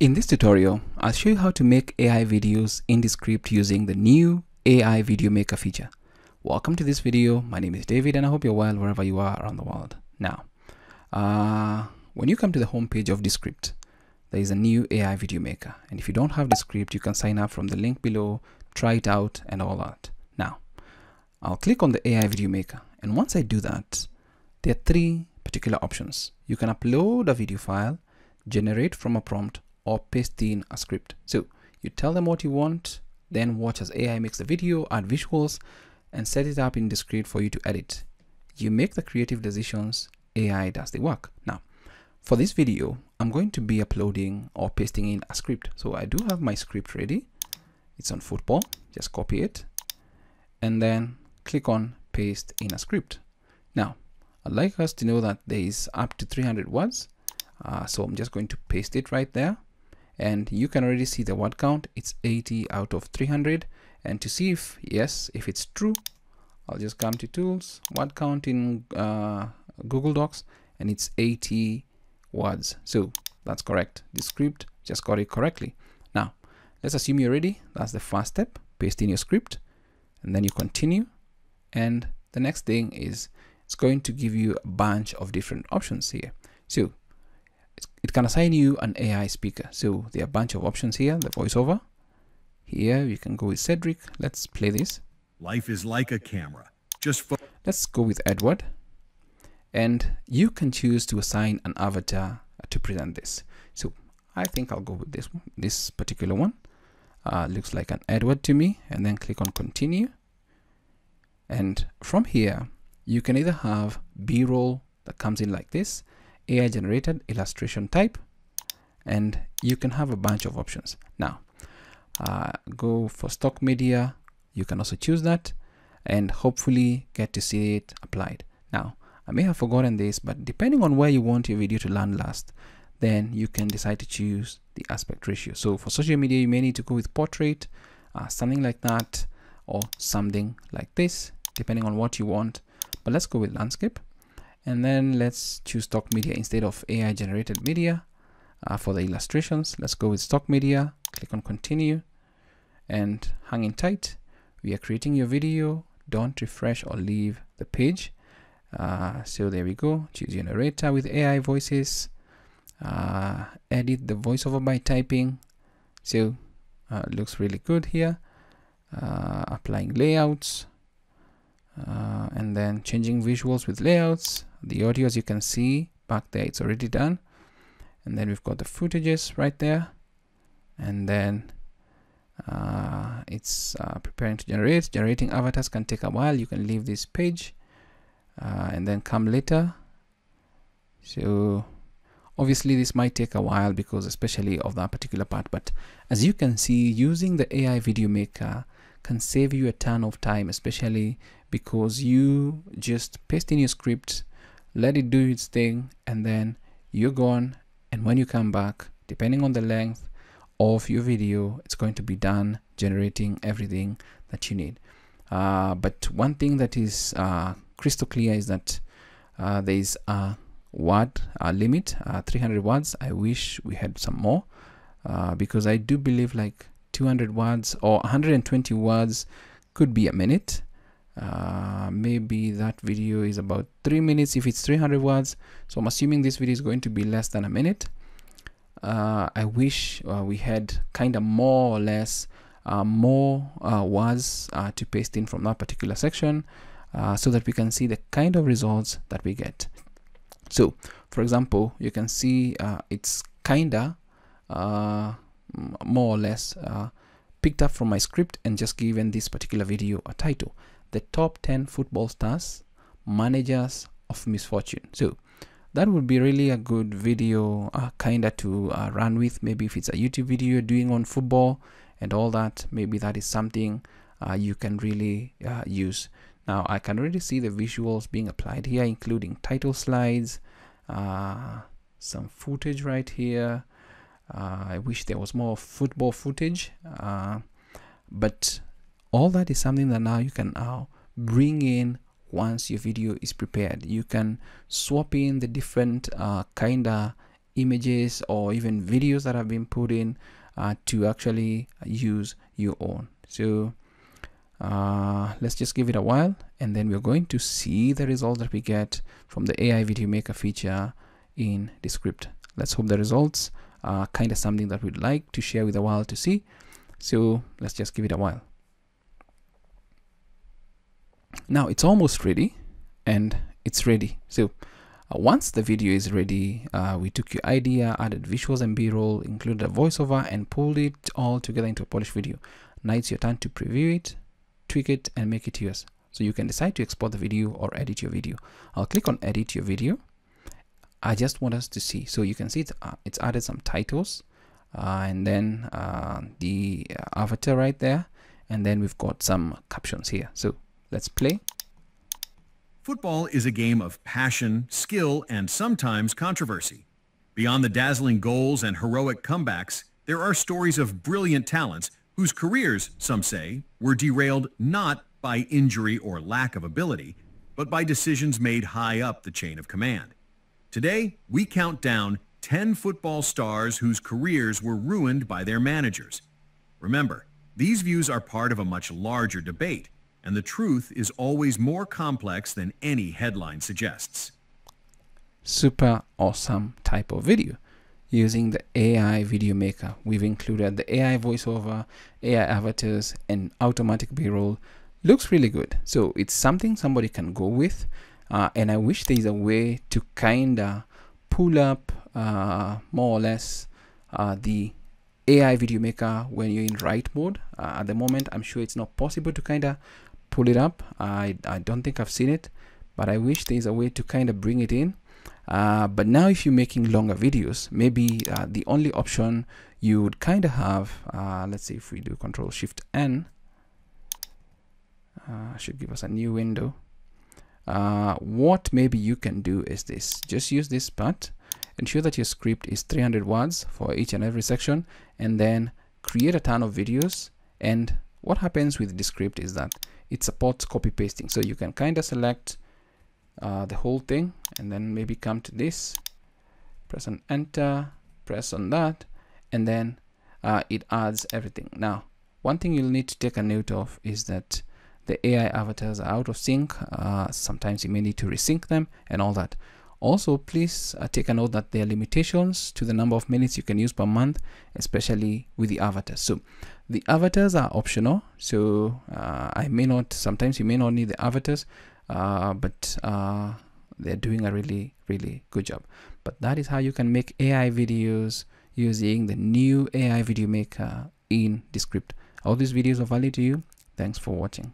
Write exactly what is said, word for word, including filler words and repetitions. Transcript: In this tutorial, I'll show you how to make A I videos in Descript using the new A I Video Maker feature. Welcome to this video. My name is David and I hope you're well wherever you are around the world. Now, uh, when you come to the homepage of Descript, there is a new A I Video Maker. And if you don't have Descript, you can sign up from the link below, try it out and all that. Now, I'll click on the A I Video Maker. And once I do that, there are three particular options. You can upload a video file, generate from a prompt, or paste in a script. So you tell them what you want, then watch as A I makes the video, add visuals, and set it up in Descript for you to edit. You make the creative decisions, A I does the work. Now, for this video, I'm going to be uploading or pasting in a script. So I do have my script ready. It's on football, just copy it, and then click on paste in a script. Now, I'd like us to know that there is up to three hundred words. Uh, so I'm just going to paste it right there. And you can already see the word count. It's eighty out of three hundred. And to see if, yes, if it's true, I'll just come to tools, word count in uh, Google Docs, and it's eighty words. So that's correct. Descript just got it correctly. Now, let's assume you're ready. That's the first step. Paste in your script, and then you continue. And the next thing is it's going to give you a bunch of different options here. So it can assign you an A I speaker. So there are a bunch of options here, the voiceover. Here you can go with Cedric. Let's play this. Life is like a camera. Just fo Let's go with Edward. And you can choose to assign an avatar to present this. So I think I'll go with this one, this particular one. Uh, looks like an Edward to me. And then click on continue. And from here, you can either have B-roll that comes in like this, A I generated illustration type, and you can have a bunch of options. Now, uh, go for stock media. You can also choose that and hopefully get to see it applied. Now, I may have forgotten this, but depending on where you want your video to land last, then you can decide to choose the aspect ratio. So for social media, you may need to go with portrait, uh, something like that, or something like this, depending on what you want. But let's go with landscape. And then let's choose stock media instead of A I generated media. Uh, for the illustrations, let's go with stock media, click on continue and hang in tight. We are creating your video. Don't refresh or leave the page. Uh, so there we go. Choose your narrator with A I voices. Uh, edit the voiceover by typing. So uh, it looks really good here. Uh, applying layouts. Uh, and then changing visuals with layouts. The audio, as you can see back there, it's already done. And then we've got the footages right there. And then uh, it's uh, preparing to generate. Generating avatars can take a while. You can leave this page uh, and then come later. So obviously this might take a while because especially of that particular part. But as you can see, using the A I Video Maker can save you a ton of time, especially because you just paste in your script, let it do its thing, and then you're gone. And when you come back, depending on the length of your video, it's going to be done generating everything that you need. Uh, but one thing that is uh, crystal clear is that uh, there is a word a limit, uh, three hundred words. I wish we had some more uh, because I do believe like two hundred words or one hundred twenty words could be a minute. Uh, maybe that video is about three minutes if it's three hundred words. So I'm assuming this video is going to be less than a minute. Uh, I wish uh, we had kind of more or less uh, more uh, words uh, to paste in from that particular section uh, so that we can see the kind of results that we get. So, for example, you can see uh, it's kind of uh, more or less uh, picked up from my script and just given this particular video a title, the top ten football stars, managers of misfortune. So that would be really a good video uh, kind of to uh, run with. Maybe if it's a YouTube video you're doing on football and all that, maybe that is something uh, you can really uh, use. Now I can already see the visuals being applied here, including title slides, uh, some footage right here. Uh, I wish there was more football footage, uh, but all that is something that now you can now bring in once your video is prepared. You can swap in the different uh, kind of images or even videos that have been put in uh, to actually use your own. So uh, let's just give it a while, and then we're going to see the results that we get from the A I video maker feature in Descript. Let's hope the results are kind of something that we'd like to share with the world to see. So let's just give it a while. Now it's almost ready, and it's ready. So uh, once the video is ready, uh, we took your idea, added visuals and B-roll, included a voiceover, and pulled it all together into a polished video. Now it's your turn to preview it, tweak it, and make it yours. So you can decide to export the video or edit your video. I'll click on edit your video. I just want us to see. So you can see it's, uh, it's added some titles, uh, and then uh, the avatar right there, and then we've got some captions here. So let's play. Football is a game of passion, skill, and sometimes controversy. Beyond the dazzling goals and heroic comebacks, there are stories of brilliant talents whose careers, some say, were derailed not by injury or lack of ability, but by decisions made high up the chain of command. Today, we count down ten football stars whose careers were ruined by their managers. Remember, these views are part of a much larger debate, and the truth is always more complex than any headline suggests. Super awesome type of video using the A I video maker. We've included the A I voiceover, A I avatars, and automatic B-roll. Looks really good. So it's something somebody can go with. Uh, and I wish there is a way to kind of pull up uh, more or less uh, the A I video maker when you're in write mode. Uh, at the moment, I'm sure it's not possible to kind of pull it up. I, I don't think I've seen it, but I wish there's a way to kind of bring it in. Uh, but now if you're making longer videos, maybe uh, the only option you would kind of have, uh, let's see if we do Control Shift N, uh, should give us a new window. Uh, what maybe you can do is this, just use this part, ensure that your script is three hundred words for each and every section, and then create a ton of videos. And what happens with Descript is that it supports copy pasting. So you can kind of select uh, the whole thing and then maybe come to this, press on enter, press on that, and then uh, it adds everything. Now, one thing you'll need to take a note of is that the A I avatars are out of sync. Uh, sometimes you may need to resync them and all that. Also, please uh, take a note that there are limitations to the number of minutes you can use per month, especially with the avatars. So the avatars are optional. So uh, I may not, sometimes you may not need the avatars, uh, but uh, they're doing a really, really good job. But that is how you can make A I videos using the new A I video maker in Descript. All these videos are valid to you. Thanks for watching.